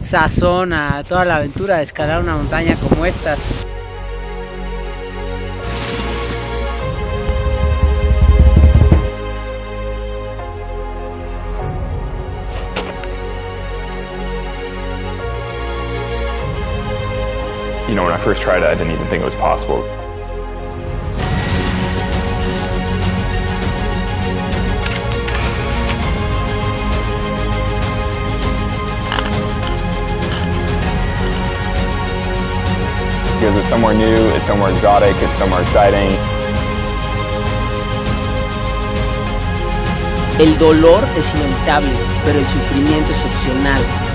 sazón a toda la aventura de escalar una montaña como estas. You know, when I first tried it, I didn't even think it was possible. Because it's somewhere new, it's somewhere exotic, it's somewhere exciting. El dolor es inevitable, pero el sufrimiento es opcional.